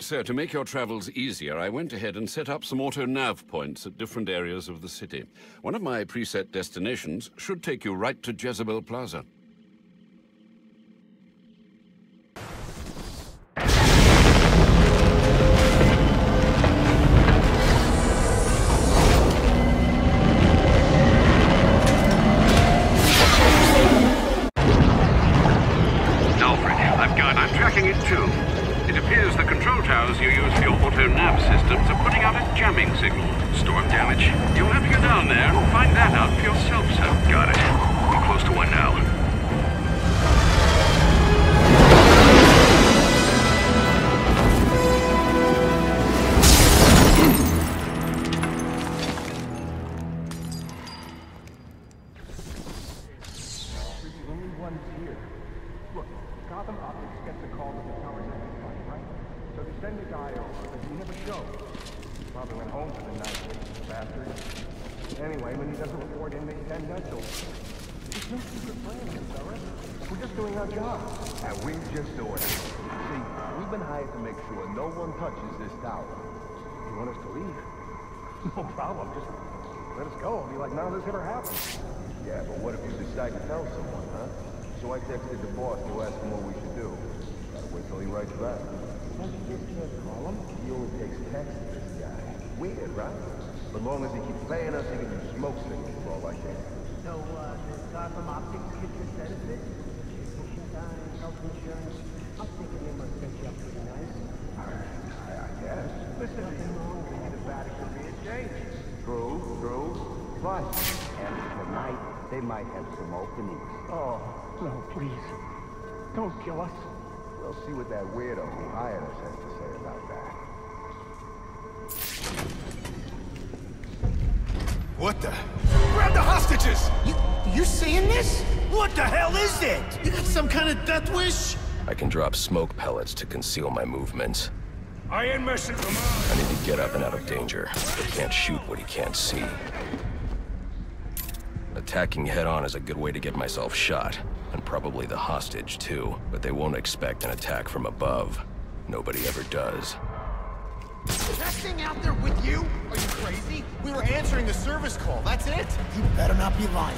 Sir, to make your travels easier, I went ahead and set up some auto-nav points at different areas of the city. One of my preset destinations should take you right to Jezebel Plaza. Drop smoke pellets to conceal my movements. I am Mercer. I need to get up and out of danger. They can't shoot what he can't see. Attacking head-on is a good way to get myself shot, and probably the hostage too, but they won't expect an attack from above. Nobody ever does. That thing out there with you? Are you crazy? We were answering the service call, that's it? You better not be lying.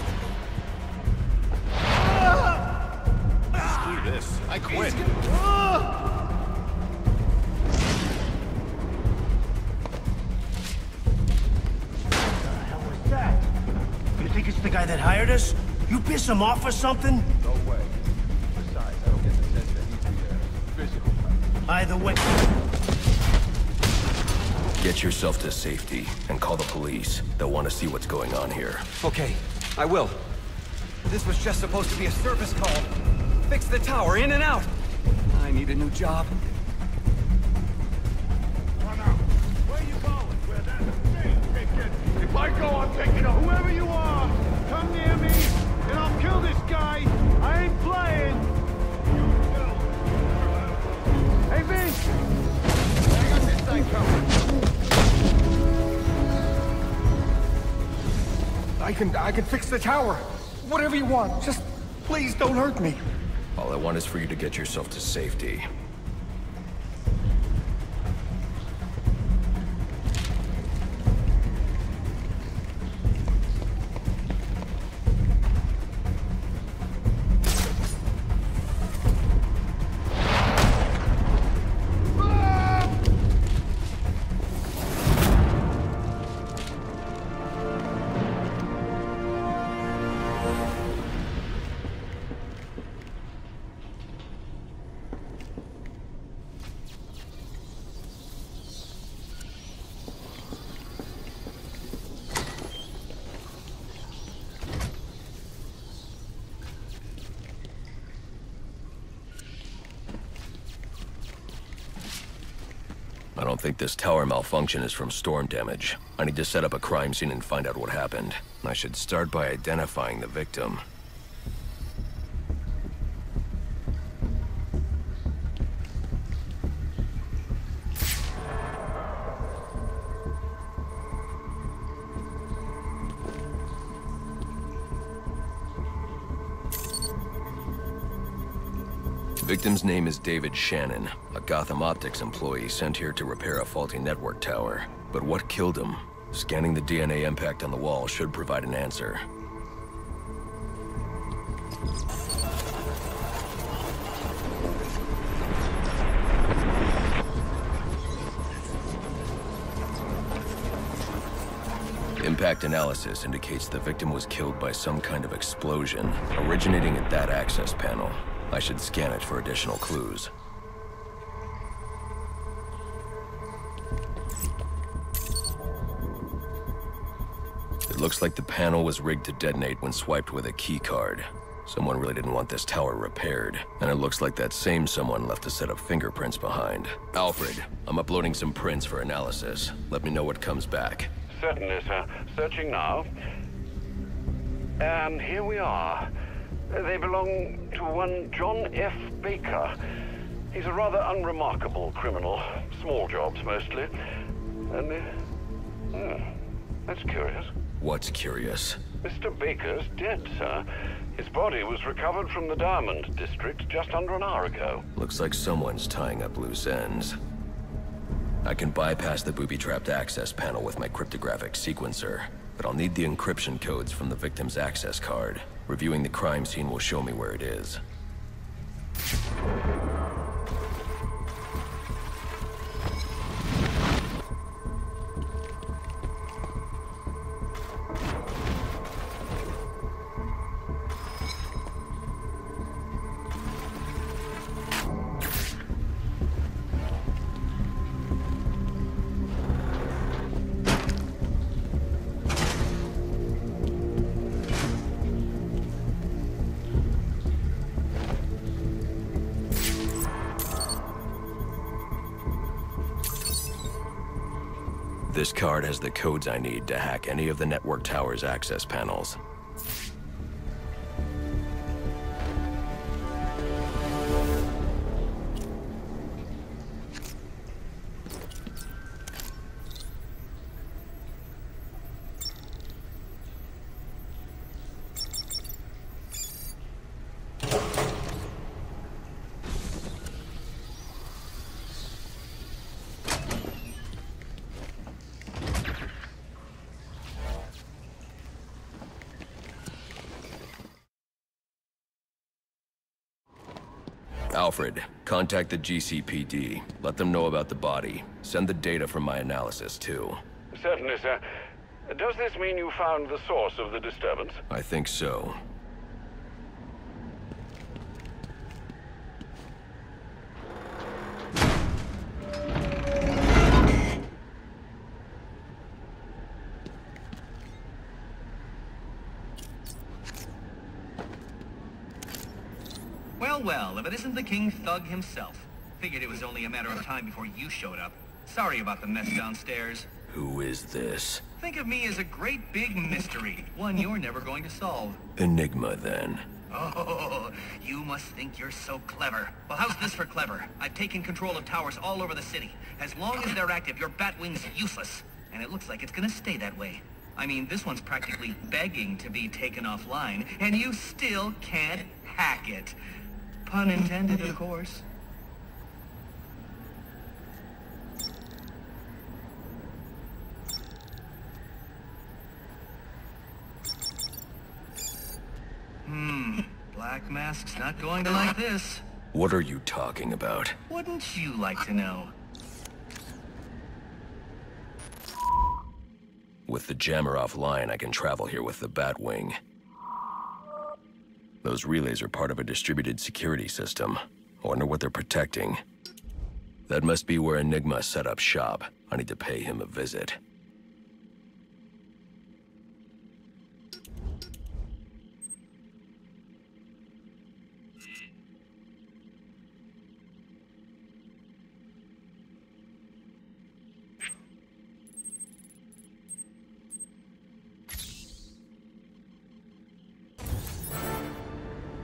This. I quit. What the hell was that? You think it's the guy that hired us? You piss him off or something? No way. Besides, I don't get the sense that he's the physical type. Either way. Get yourself to safety and call the police. They'll want to see what's going on here. Okay, I will. This was just supposed to be a service call. Fix the tower, in and out! I need a new job. Run out! Where you going? Where that thing takes it! If I go, I'm taking a whoever you are! Come near me, and I'll kill this guy! I ain't playing! Hey, Vince! I got this thing covered! I can fix the tower! Whatever you want, just please don't hurt me! All I want is for you to get yourself to safety. I think this tower malfunction is from storm damage. I need to set up a crime scene and find out what happened. I should start by identifying the victim. Victim's name is David Shannon, a Gotham Optics employee sent here to repair a faulty network tower. But what killed him? Scanning the DNA impact on the wall should provide an answer. Impact analysis indicates the victim was killed by some kind of explosion, originating at that access panel. I should scan it for additional clues. It looks like the panel was rigged to detonate when swiped with a key card. Someone really didn't want this tower repaired, and it looks like that same someone left a set of fingerprints behind. Alfred, I'm uploading some prints for analysis. Let me know what comes back. Certainly, sir. Searching now. And here we are. They belong to one John F. Baker. He's a rather unremarkable criminal. Small jobs, mostly. And... that's curious. What's curious? Mr. Baker's dead, sir. His body was recovered from the Diamond District just under an hour ago. Looks like someone's tying up loose ends. I can bypass the booby-trapped access panel with my cryptographic sequencer, but I'll need the encryption codes from the victim's access card. Reviewing the crime scene will show me where it is. This card has the codes I need to hack any of the network tower's access panels. Alfred, contact the GCPD. Let them know about the body. Send the data from my analysis, too. Certainly, sir. Does this mean you found the source of the disturbance? I think so. Well, if it isn't the King Thug himself. Figured it was only a matter of time before you showed up. Sorry about the mess downstairs. Who is this? Think of me as a great big mystery, one you're never going to solve. Enigma, then. Oh, you must think you're so clever. Well, how's this for clever? I've taken control of towers all over the city. As long as they're active, your Batwing's useless. And it looks like it's gonna stay that way. I mean, this one's practically begging to be taken offline, and you still can't hack it. Pun intended, of course. Black Mask's not going to like this. What are you talking about? Wouldn't you like to know? With the jammer offline, I can travel here with the Batwing. Those relays are part of a distributed security system. I wonder what they're protecting. That must be where Enigma set up shop. I need to pay him a visit.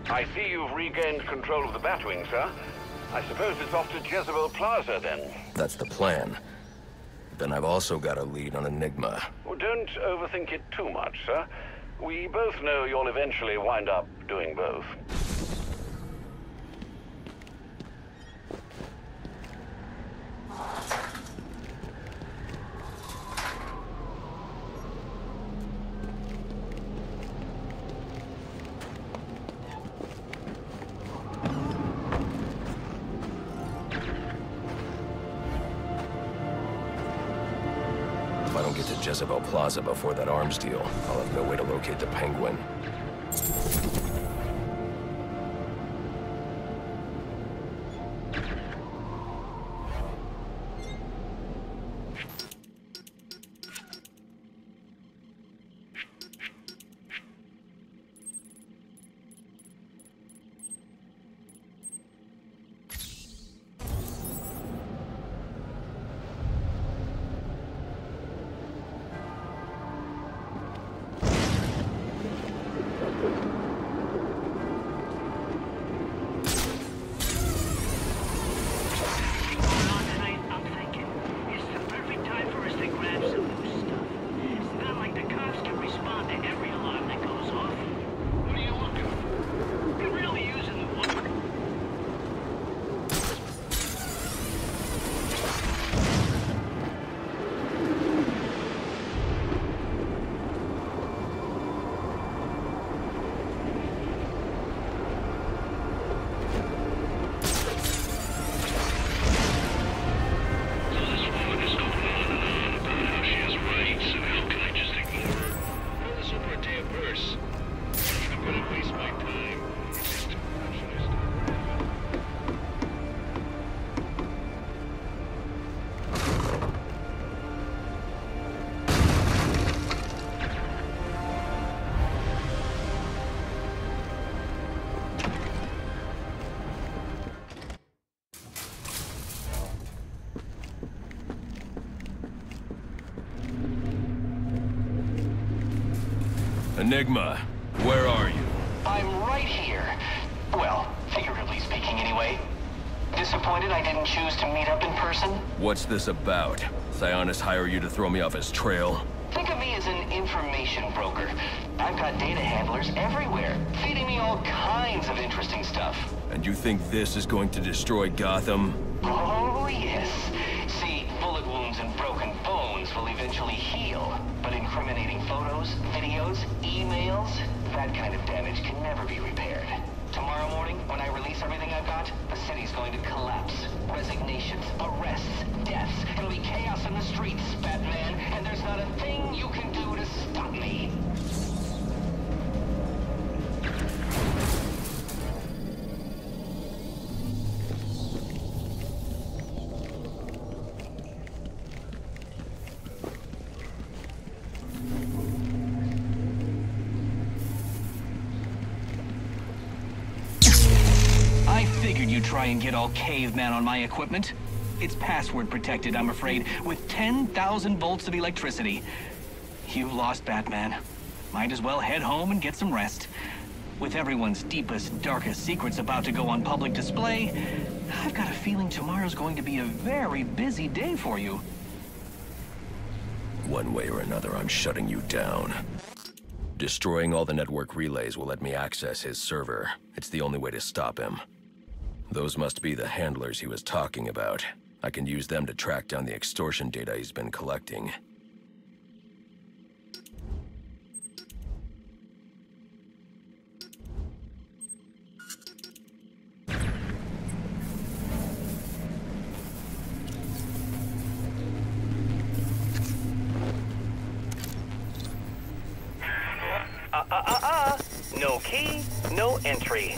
I see you've regained control of the Batwing, sir. I suppose it's off to Jezebel Plaza, then. That's the plan. Then I've also got a lead on Enigma. Well, don't overthink it too much, sir. We both know you'll eventually wind up doing both. Jezebel Plaza before that arms deal, I'll have no way to locate the Penguin. Enigma, where are you? I'm right here. Well, figuratively speaking anyway. Disappointed I didn't choose to meet up in person? What's this about? Sionis hire you to throw me off his trail? Think of me as an information broker. I've got data handlers everywhere, feeding me all kinds of interesting stuff. And you think this is going to destroy Gotham? Oh, yes. See, bullet wounds and broken bones will eventually heal, but incriminating photos, videos, emails, that kind of damage can never be repaired. Tomorrow morning, when I release everything I've got, the city's going to collapse. Resignations, arrests, deaths, it'll be chaos in the streets, Batman, and there's not a thing you can do to stop me. Try and get all caveman on my equipment. It's password protected, I'm afraid, with 10,000 volts of electricity. You lost, Batman. Might as well head home and get some rest. With everyone's deepest, darkest secrets about to go on public display, I've got a feeling tomorrow's going to be a very busy day for you. One way or another, I'm shutting you down. Destroying all the network relays will let me access his server. It's the only way to stop him. Those must be the handlers he was talking about. I can use them to track down the extortion data he's been collecting. No key, no entry.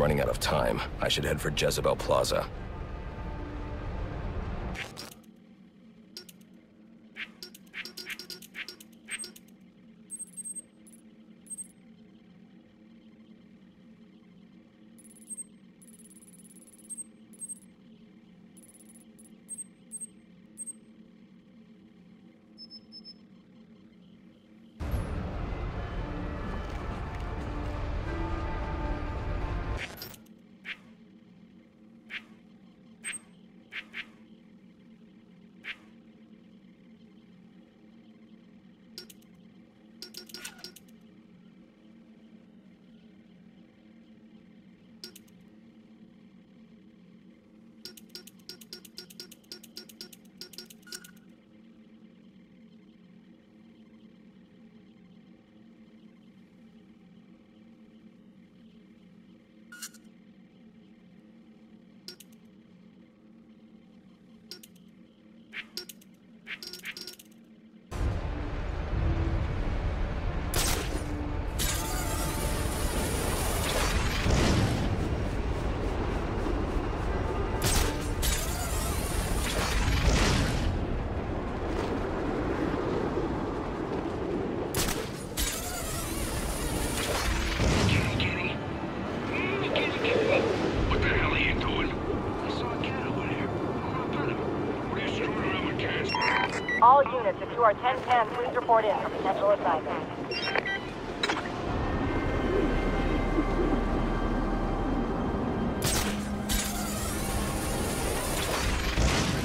Running out of time. I should head for Jezebel Plaza. All units, if you are 1010, please report in for potential assignment.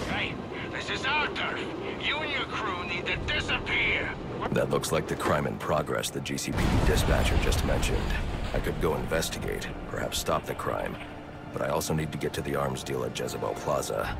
Hey, this is our turf. You and your crew need to disappear. That looks like the crime in progress the GCPD dispatcher just mentioned. I could go investigate, perhaps stop the crime, but I also need to get to the arms deal at Jezebel Plaza.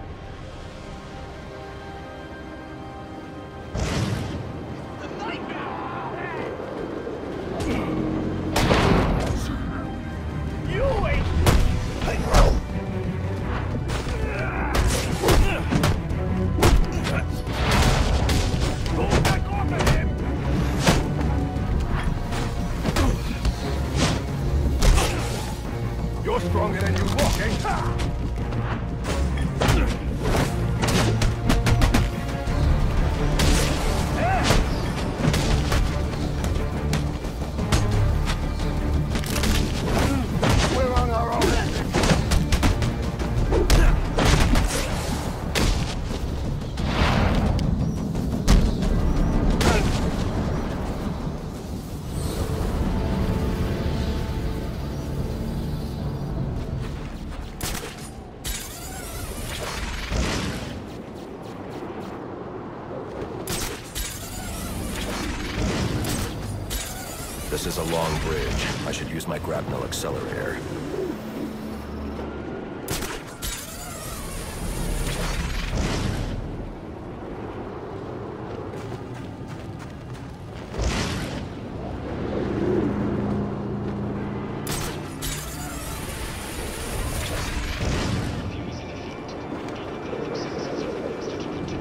This is a long bridge. I should use my grapnel accelerator.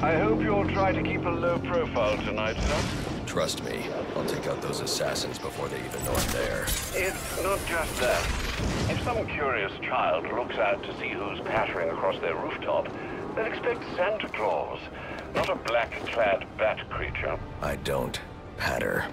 I hope you'll try to keep a low profile tonight, sir. Trust me, I'll take out those assassins before they even know I'm there. It's not just that. If some curious child looks out to see who's pattering across their rooftop, they'll expect Santa Claus, not a black-clad bat creature. I don't patter.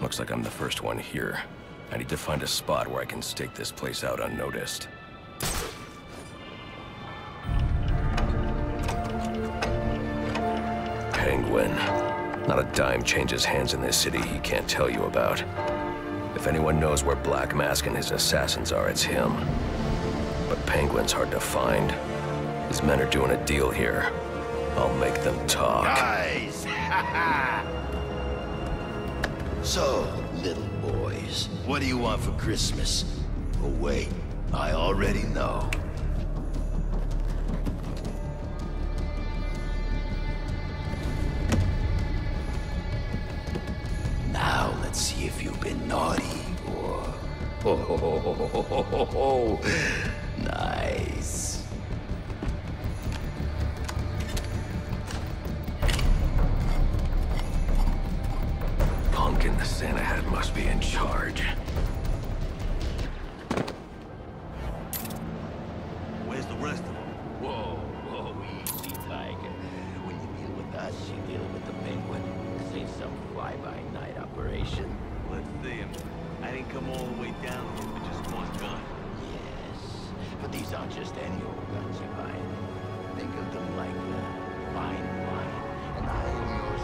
Looks like I'm the first one here. I need to find a spot where I can stake this place out unnoticed. Penguin. Not a dime changes hands in this city he can't tell you about. If anyone knows where Black Mask and his assassins are, it's him. But Penguin's hard to find. His men are doing a deal here. I'll make them talk. Guys! So, little boys, what do you want for Christmas? Oh wait, I already know. Now, let's see if you've been naughty or... Oh, nice. The Santa head must be in charge. Where's the rest of them? Whoa, whoa, easy, Tiger. When you deal with us, you deal with the Penguin. This ain't some fly-by-night operation. Let's see him. I didn't come all the way down here for just one gun. Yes, but these aren't just any old guns you're buying. Think of them like fine wine, and I am your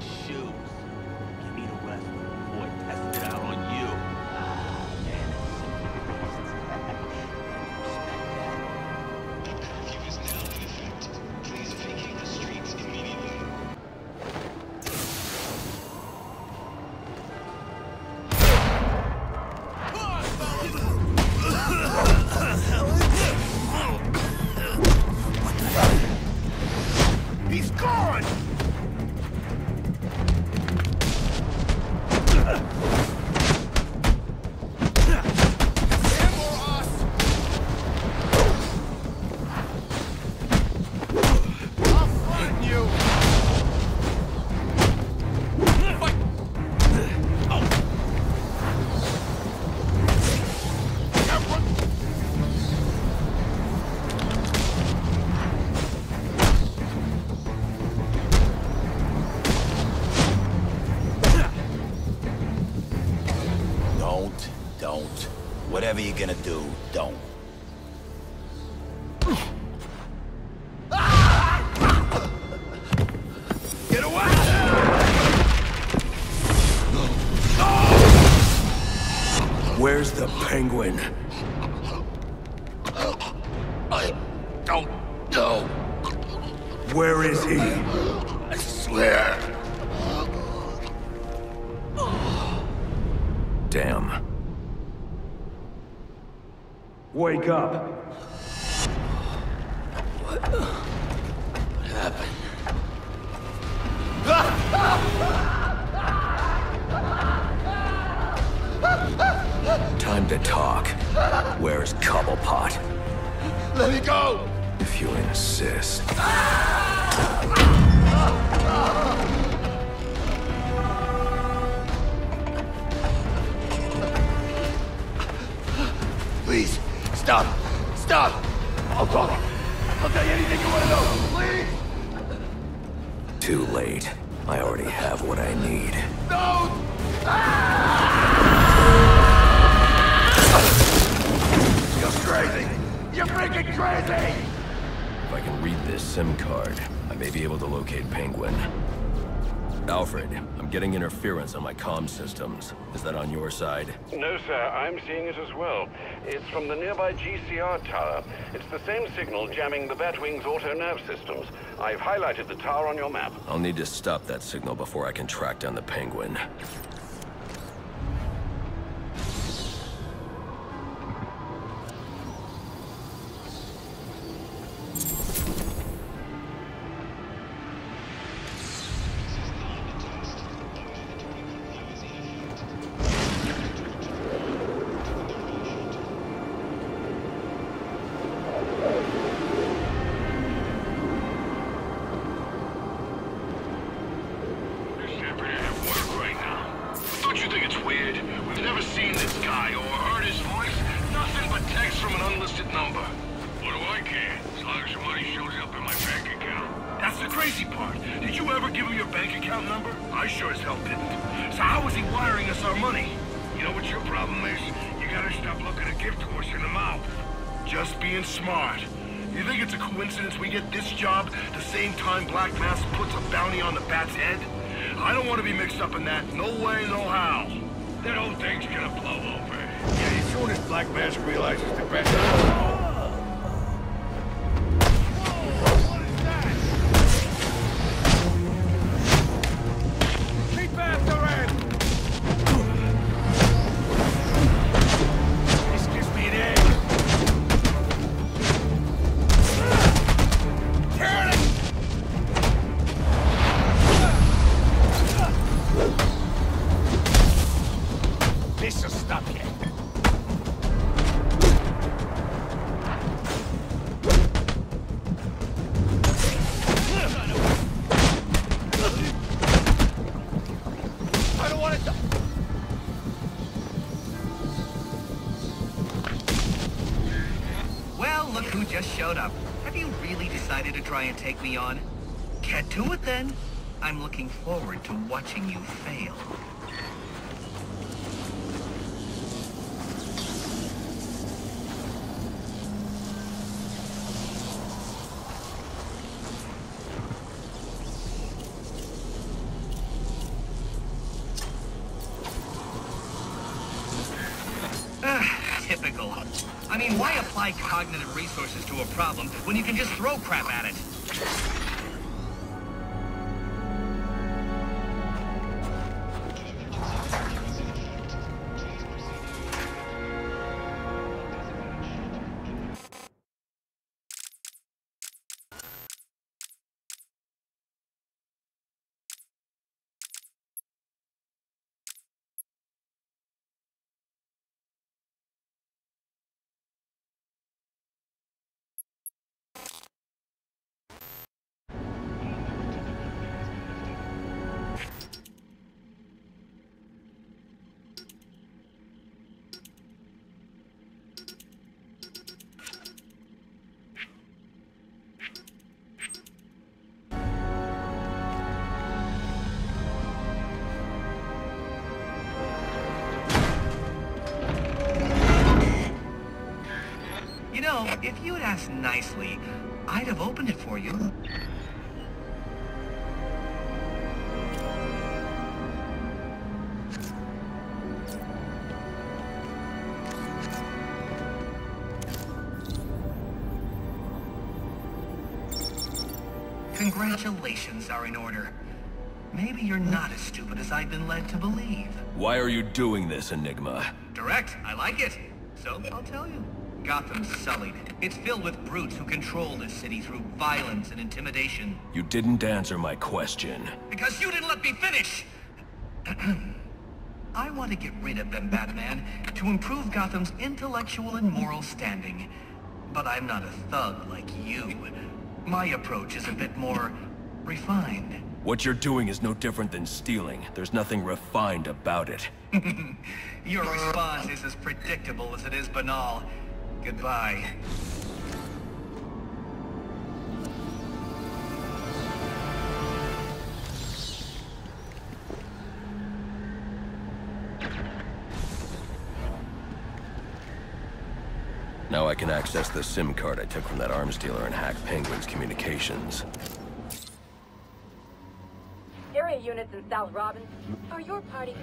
shoes. Whatever you're gonna do, don't. Get away! Where's the Penguin? I don't know. Where is he? I swear. Damn. Wake up. What happened? Time to talk. Where's Cobblepot? Let me go! If you insist. Please. Stop! Stop! I'll talk. I'll tell you anything you want to know. Please! Too late. I already have what I need. No! Ah! You're crazy! You're freaking crazy! If I can read this SIM card, I may be able to locate Penguin. Alfred, I'm getting interference on my comm systems. Is that on your side? No, sir. I'm seeing it as well. It's from the nearby GCR tower. It's the same signal jamming the Batwing's auto-nerve systems. I've highlighted the tower on your map. I'll need to stop that signal before I can track down the Penguin. And take me on? Get to it then. I'm looking forward to watching you fail. Typical. I mean, why apply cognitive resources to a problem when you can just throw crap at it? If you had asked nicely, I'd have opened it for you. Congratulations are in order. Maybe you're not as stupid as I've been led to believe. Why are you doing this, Enigma? Direct. I like it. So, I'll tell you. Gotham's sullied. It's filled with brutes who control this city through violence and intimidation. You didn't answer my question. Because you didn't let me finish! I want to get rid of them, Batman, to improve Gotham's intellectual and moral standing. But I'm not a thug like you. My approach is a bit more refined. What you're doing is no different than stealing. There's nothing refined about it. Your response is as predictable as it is banal. Goodbye. Now I can access the SIM card I took from that arms dealer and hack Penguin's communications. Area units in South Robin, are your party?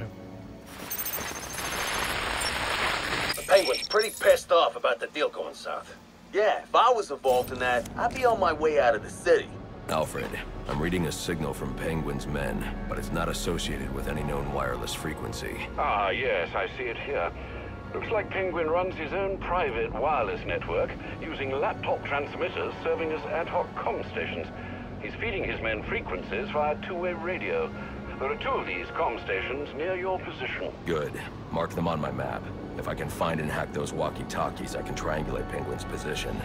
The Penguin's pretty pissed off about the deal going south. Yeah, if I was involved in that, I'd be on my way out of the city. Alfred, I'm reading a signal from Penguin's men, but it's not associated with any known wireless frequency. Ah, yes, I see it here. Looks like Penguin runs his own private wireless network, using laptop transmitters serving as ad hoc comm stations. He's feeding his men frequencies via two-way radio. There are two of these comm stations near your position. Good. Mark them on my map. If I can find and hack those walkie-talkies, I can triangulate Penguin's position.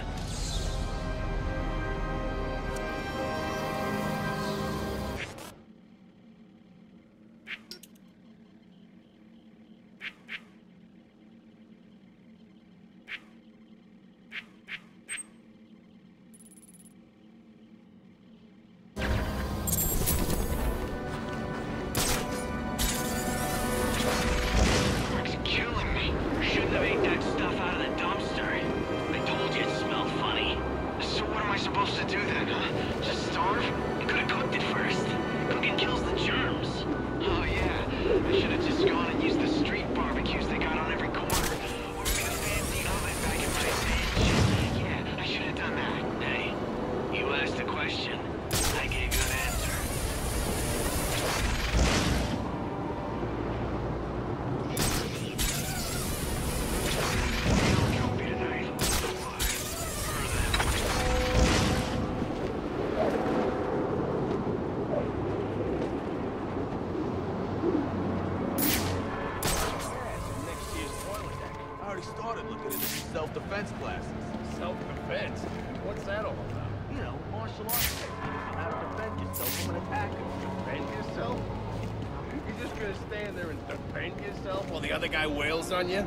You?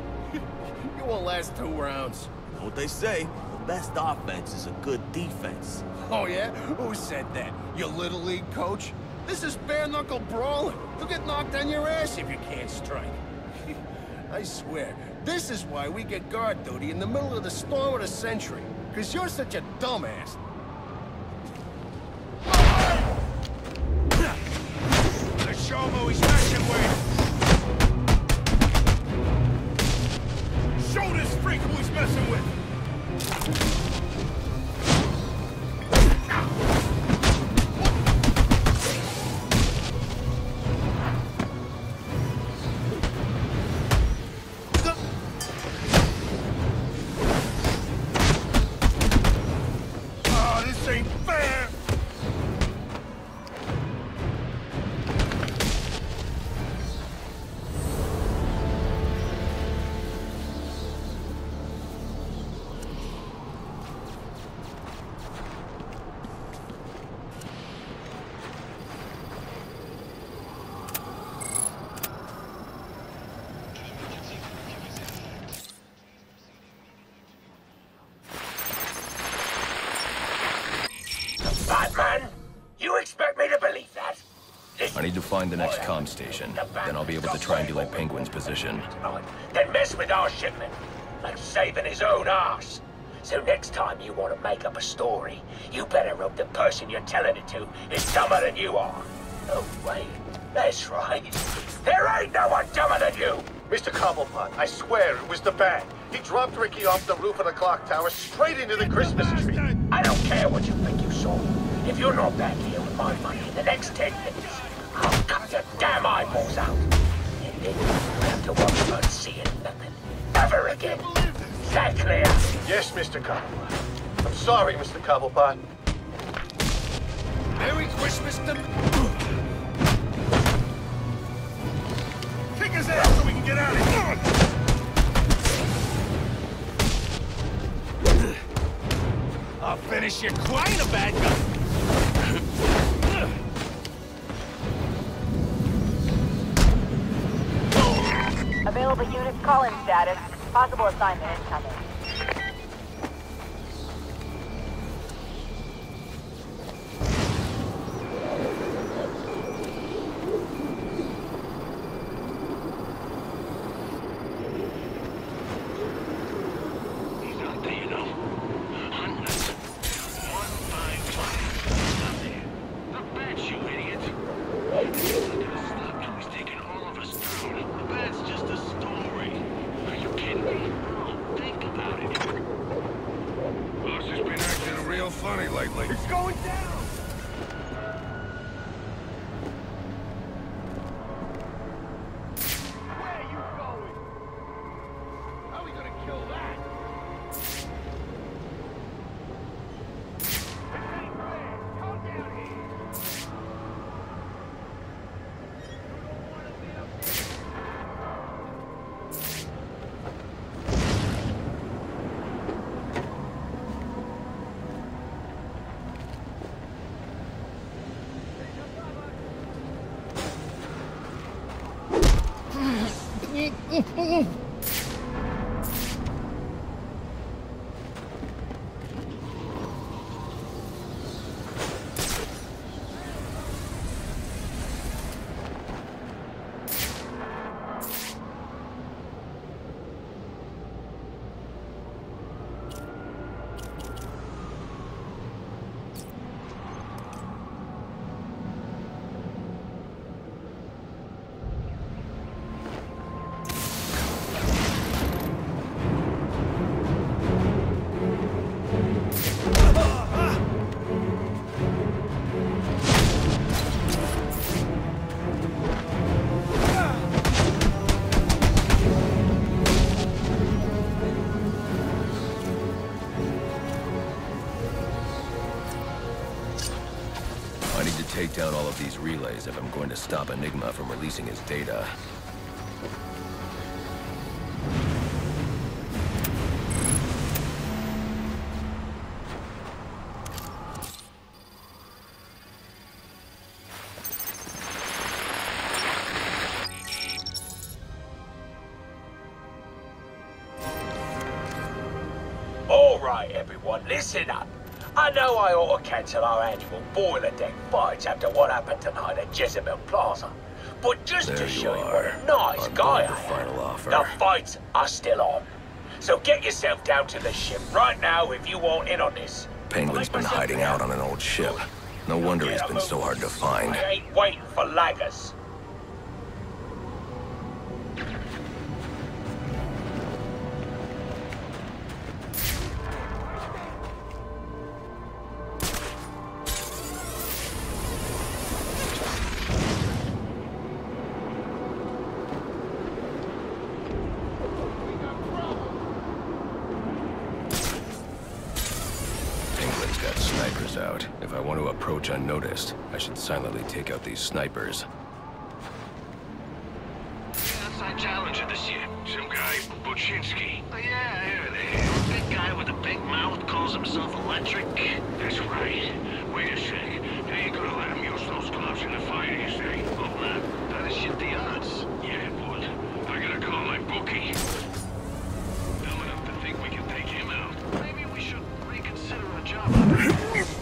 You won't last 2 rounds. You know what they say, the best offense is a good defense. Oh yeah? Who said that? Your little league coach? This is bare-knuckle brawling. You'll get knocked on your ass if you can't strike. I swear, this is why we get guard duty in the middle of the storm of the century. Because you're such a dumbass. The showbo he's messing with! Who's messing with? Oh, this ain't fair! Find the next comm station, then I'll be able to triangulate Penguin's position. Then mess with our shipment, like saving his own arse. So next time you want to make up a story, you better hope the person you're telling it to is dumber than you are. Oh, wait. That's right. There ain't no one dumber than you! Mr. Cobblepot, I swear it was the bat. He dropped Ricky off the roof of the clock tower straight into the Christmas tree. I don't care what you think you saw. If you're not back here with my money in the next 10 minutes, I'll cut your damn eyeballs out. And then you'll have to watch about seeing nothing ever again. Is that clear? Yes, Mr. Cobblepot. I'm sorry, Mr. Cobblepot. Merry Christmas to... His ass so we can get out of here. I'll finish your crying a bad guy. Available units, call in status. Possible assignment incoming. Down all of these relays if I'm going to stop Enigma from releasing his data. All right, everyone, listen up. I know I ought to cancel our annual boiler deck fights after what happened tonight at Jezebel Plaza, but just there to show you what a nice guy I am, the fights are still on. So get yourself down to the ship right now if you want in on this. Penguin's been hiding out on an old ship. No wonder he's been so hard to find. I ain't waiting for laggers. Unnoticed, I should silently take out these snipers. Outside challenger this year. Some guy, Buczynski. Oh, yeah, here they are. Big guy with a big mouth calls himself Electric. That's right. Wait a sec. They ain't gonna let him use those gloves in the fight, is they? Oh, man. That'd shit the odds. Yeah, it would. I gotta call my bookie. Dumb enough to think we can take him out. Maybe we should reconsider our job.